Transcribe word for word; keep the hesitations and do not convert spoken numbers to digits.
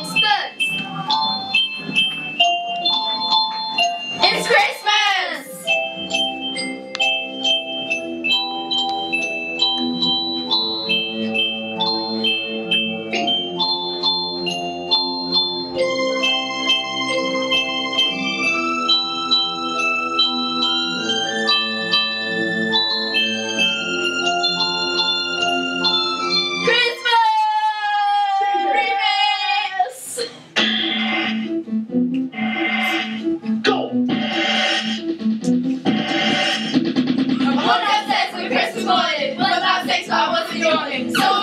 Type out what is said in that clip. experts. It's Christmas! So